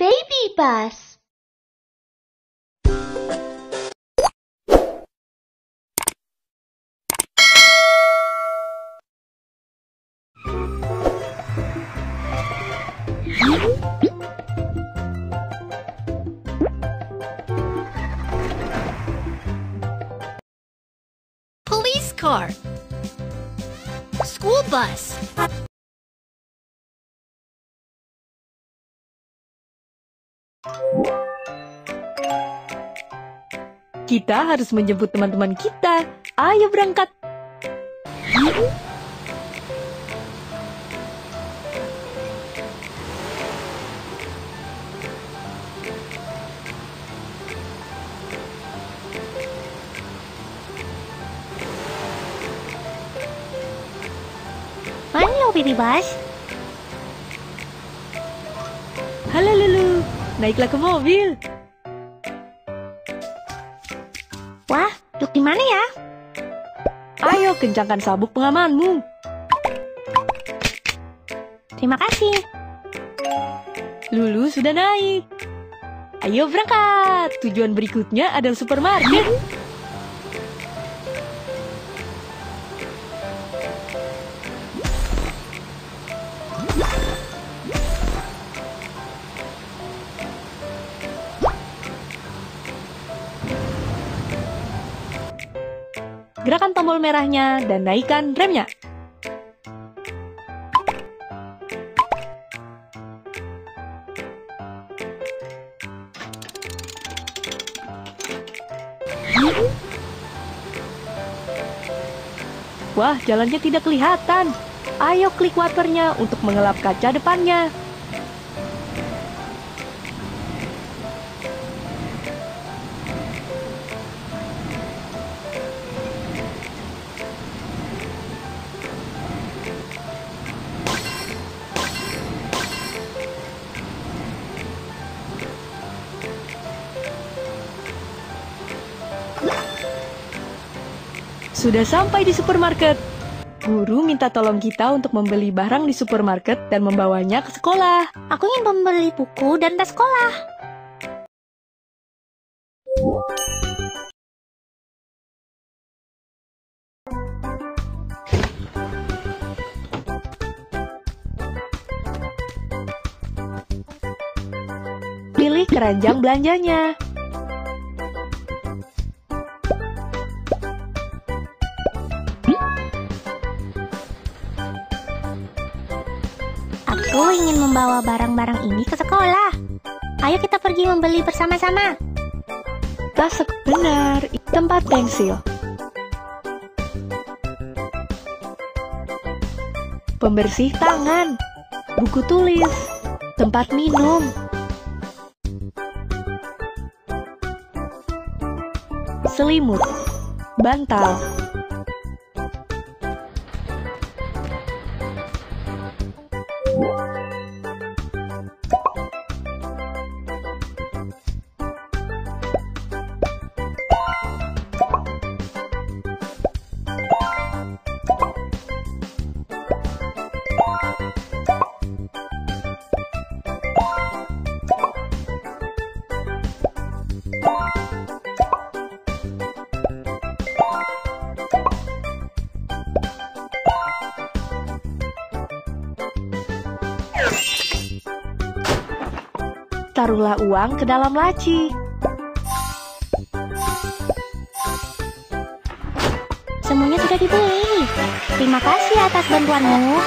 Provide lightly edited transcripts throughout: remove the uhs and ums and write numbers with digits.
Baby Bus. Car, school bus, kita harus menjemput teman-teman kita. Ayo berangkat. Baby Bus. Halo Lulu, naiklah ke mobil. Wah, duduk di mana ya? Ayo kencangkan sabuk pengamanmu. Terima kasih. Lulu sudah naik. Ayo berangkat. Tujuan berikutnya adalah supermarket. Gerakan tombol merahnya dan naikkan remnya. Wah, jalannya tidak kelihatan. Ayo klik waternya untuk mengelap kaca depannya. Sudah sampai di supermarket. Guru minta tolong kita untuk membeli barang di supermarket dan membawanya ke sekolah. Aku ingin membeli buku dan tas sekolah. Pilih keranjang belanjanya. Aku ingin membawa barang-barang ini ke sekolah. Ayo kita pergi membeli bersama-sama. Tas benar, tempat pensil. Pembersih tangan. Buku tulis. Tempat minum. Selimut. Bantal. Taruhlah uang ke dalam laci. Semuanya sudah dibeli. Terima kasih atas bantuanmu.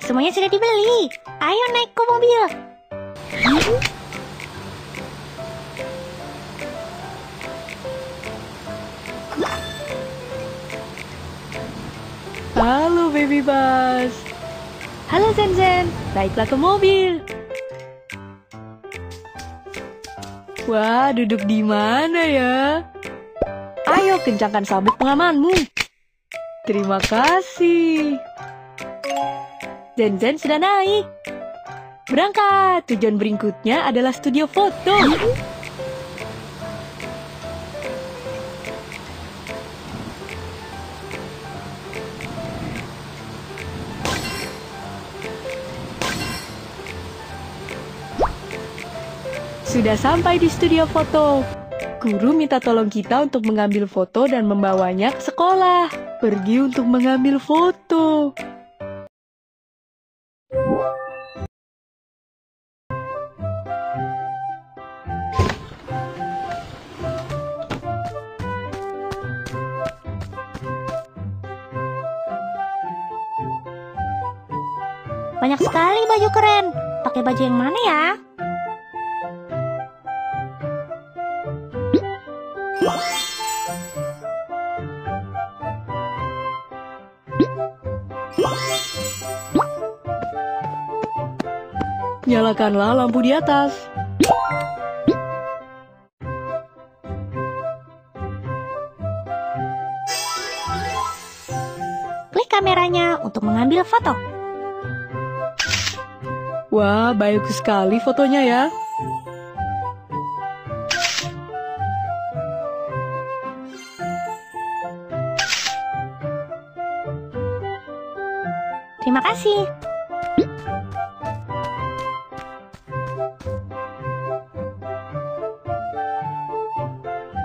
Semuanya sudah dibeli. Ayo naik ke mobil. Halo Baby Bus. Halo Zen-Zen. Naiklah ke mobil. Wah, duduk di mana ya? Ayo kencangkan sabuk pengamanmu. Terima kasih. Zen-Zen sudah naik. Berangkat. Tujuan berikutnya adalah studio foto. Sudah sampai di studio foto. Guru minta tolong kita untuk mengambil foto dan membawanya ke sekolah. Pergi untuk mengambil foto. Banyak sekali baju keren. Pakai baju yang mana ya? Nyalakanlah lampu di atas. Klik kameranya untuk mengambil foto. Wah, bagus sekali fotonya ya. Terima kasih.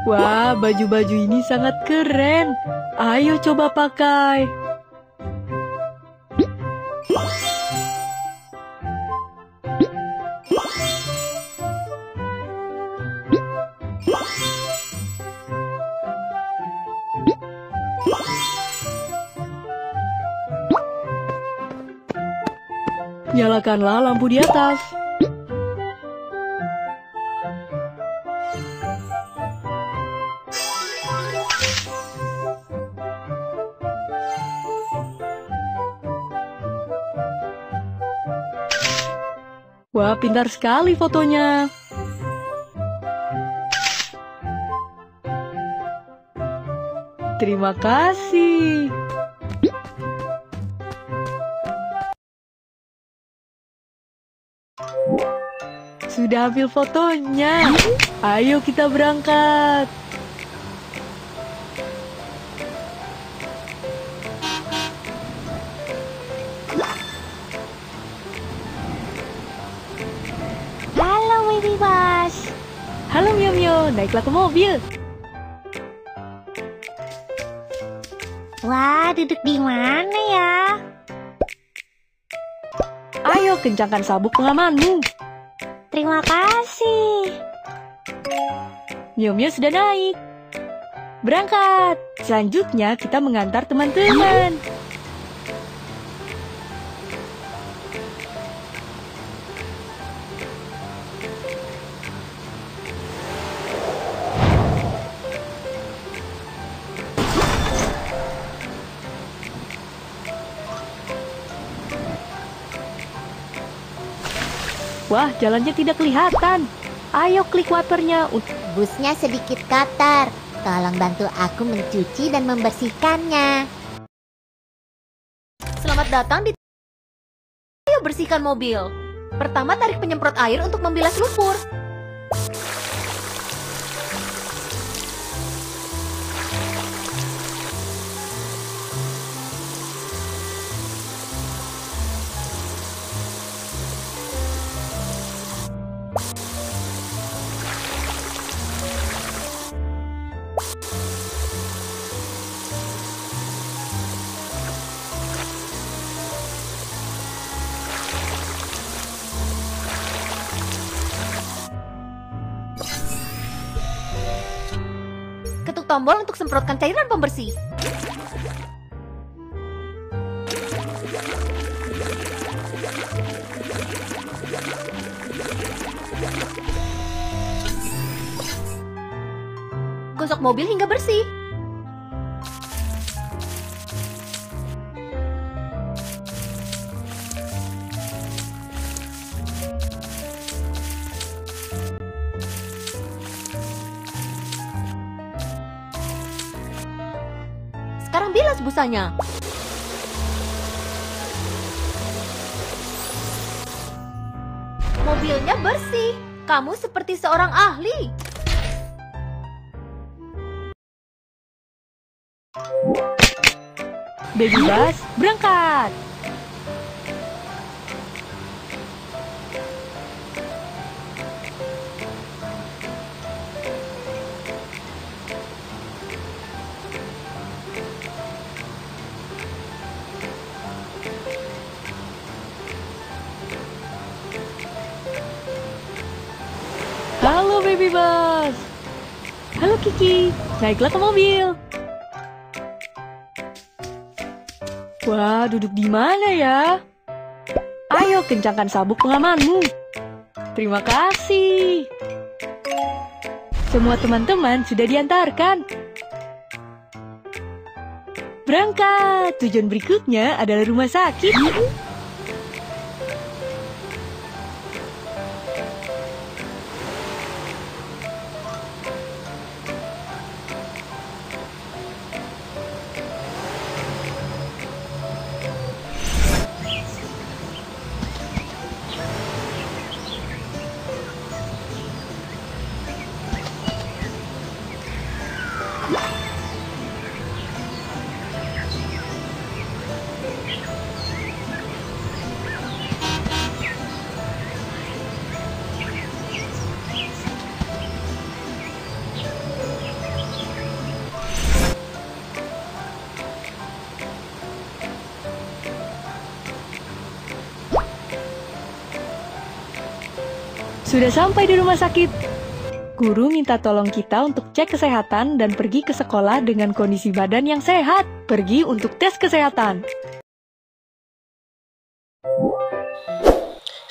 Wah, baju-baju ini sangat keren. Ayo coba pakai. Nyalakanlah lampu di atas. Wah, pintar sekali fotonya. Terima kasih. Sudah ambil fotonya. Ayo kita berangkat. Halo Baby Bus. Halo Miu-Miu, naiklah ke mobil. Wah, duduk di mana ya? Ayo kencangkan sabuk pengamanmu. Terima kasih. Miu-Miu sudah naik. Berangkat. Selanjutnya kita mengantar teman-teman. Wah, jalannya tidak kelihatan. Ayo klik waternya. Busnya sedikit kotor. Tolong bantu aku mencuci dan membersihkannya. Selamat datang di... Ayo bersihkan mobil. Pertama, tarik penyemprot air untuk membilas lumpur. Tombol untuk semprotkan cairan pembersih. Gosok mobil hingga bersih. Sekarang bilas busanya. Mobilnya bersih. Kamu seperti seorang ahli. Baby Bus, berangkat. Baby Bus. Halo Kiki, naiklah ke mobil. Wah, duduk di mana ya? Ayo kencangkan sabuk pengamanmu. Terima kasih. Semua teman-teman sudah diantarkan. Berangkat. Tujuan berikutnya adalah rumah sakit. Sudah sampai di rumah sakit. Guru minta tolong kita untuk cek kesehatan dan pergi ke sekolah dengan kondisi badan yang sehat. Pergi untuk tes kesehatan.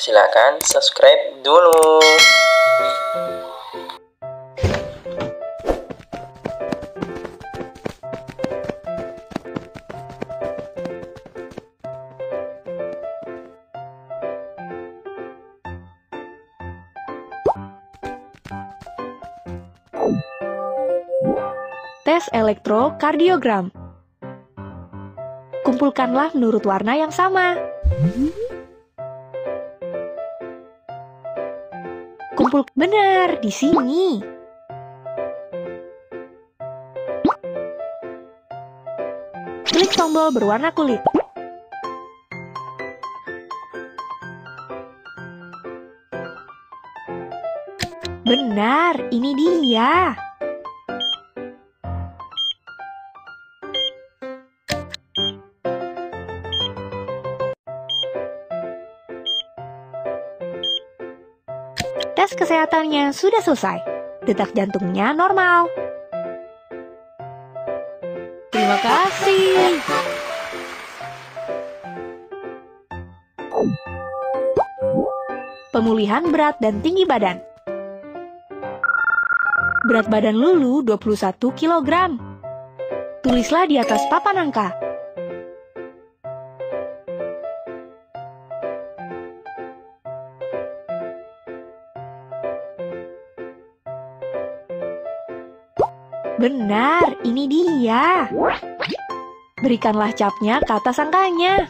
Silakan subscribe dulu. Tes elektrokardiogram. Kumpulkanlah menurut warna yang sama. Kumpul benar di sini. Klik tombol berwarna kulit. Benar, ini dia. Tes kesehatannya sudah selesai. Detak jantungnya normal. Terima kasih. Pemulihan berat dan tinggi badan. Berat badan Lulu 21 kg. Tulislah di atas papan angka. Benar, ini dia. Berikanlah capnya ke atas angkanya.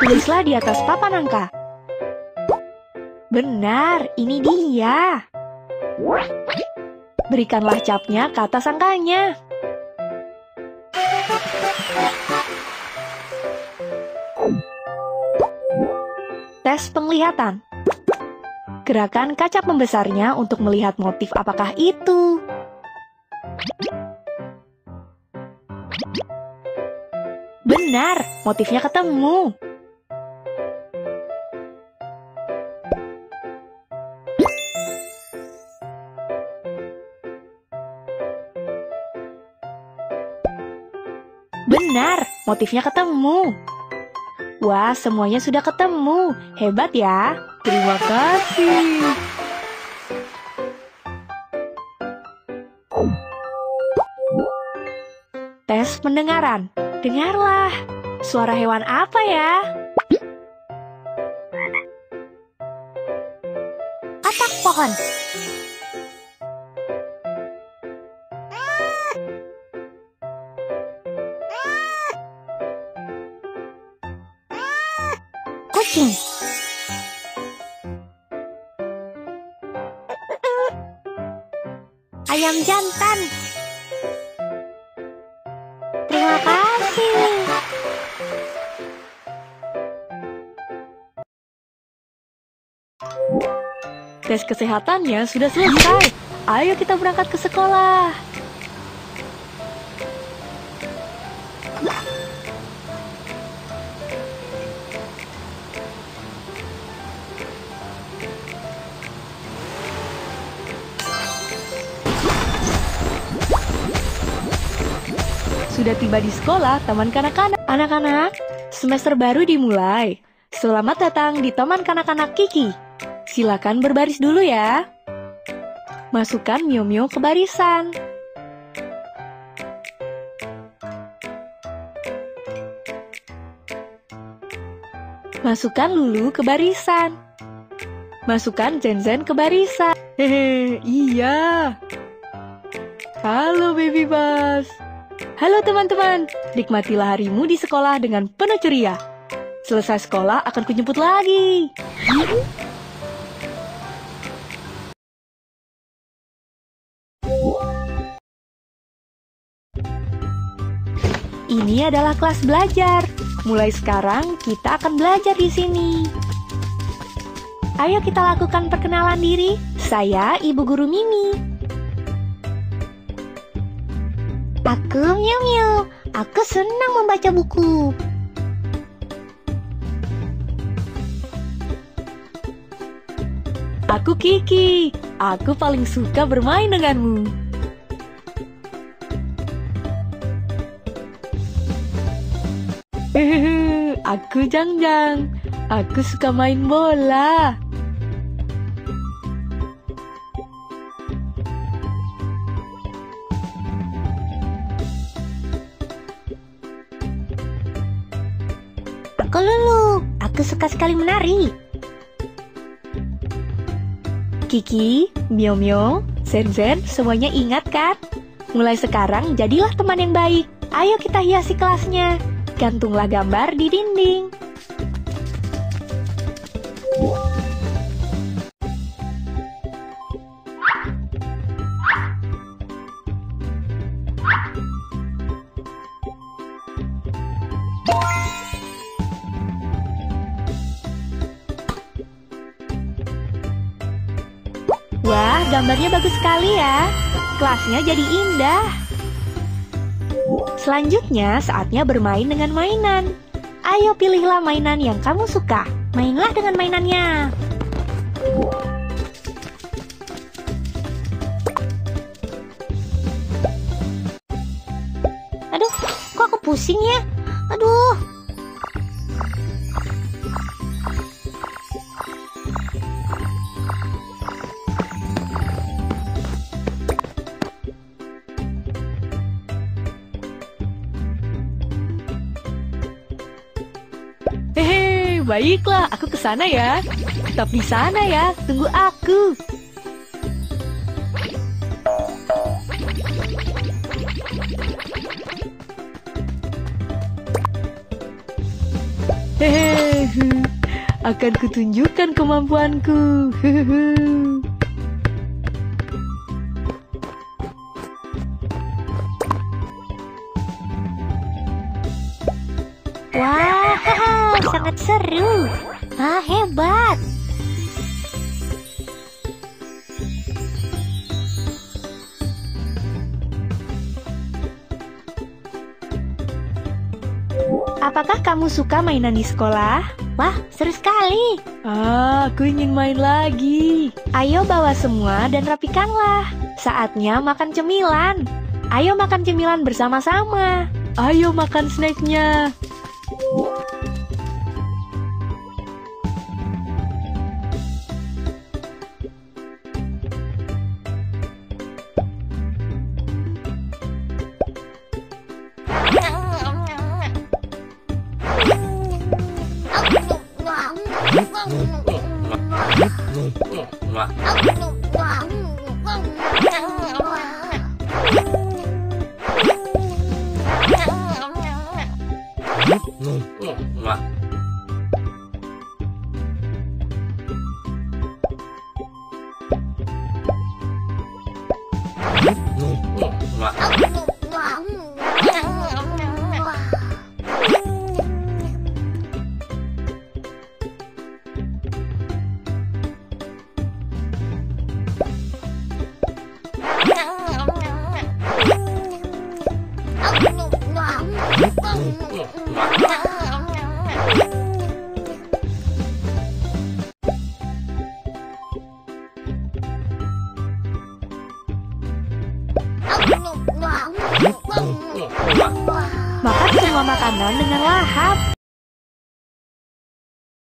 Tulislah di atas papan angka. Benar, ini dia. Berikanlah capnya ke atas angkanya. Tes penglihatan. Gerakan kaca pembesarnya untuk melihat motif apakah itu. Benar, motifnya ketemu. Benar, motifnya ketemu. Wah, semuanya sudah ketemu. Hebat ya. Terima kasih. Tes pendengaran. Dengarlah. Suara hewan apa ya? Atap pohon. Kucing. Ayam jantan. Terima kasih. Tes kesehatannya sudah selesai. Ayo kita berangkat ke sekolah. sudah tiba di sekolah Taman Kanak-Kanak. Anak-anak, semester baru dimulai. Selamat datang di Taman Kanak-Kanak Kiki. Silakan berbaris dulu ya. Masukkan Miu-Miu ke barisan. Masukkan Lulu ke barisan. Masukkan Zen-Zen ke barisan. Hehe, iya. Halo Baby Bus. Halo teman-teman. Nikmatilah harimu di sekolah dengan penuh ceria. Selesai sekolah akan kujemput lagi. Ini adalah kelas belajar. Mulai sekarang, kita akan belajar di sini. Ayo kita lakukan perkenalan diri. Saya Ibu Guru Mimi. Aku Miu-Miu. Aku senang membaca buku. Aku Kiki. Aku paling suka bermain denganmu. Aku Jang Jang. Aku suka main bola. Aku Lulu. Aku suka sekali menari. Kiki, Miu-Miu, Zen-Zen, semuanya ingat kan? Mulai sekarang jadilah teman yang baik. Ayo kita hiasi kelasnya. Gantunglah gambar di dinding. Wah, gambarnya bagus sekali ya. Kelasnya jadi indah. Selanjutnya, saatnya bermain dengan mainan. Ayo pilihlah mainan yang kamu suka. Mainlah dengan mainannya. Aduh, kok aku pusing ya? Aduh. Baiklah, aku ke sana ya. Tetap di sana ya, tunggu aku. Hehehe, akan kutunjukkan kemampuanku. Hehehe. Sangat seru. Ah, hebat. Apakah kamu suka mainan di sekolah? Wah, seru sekali. Ah, aku ingin main lagi. Ayo bawa semua dan rapikanlah. Saatnya makan cemilan. Ayo makan cemilan bersama-sama. Ayo makan snacknya. Wow. semua makanan dengan lahap.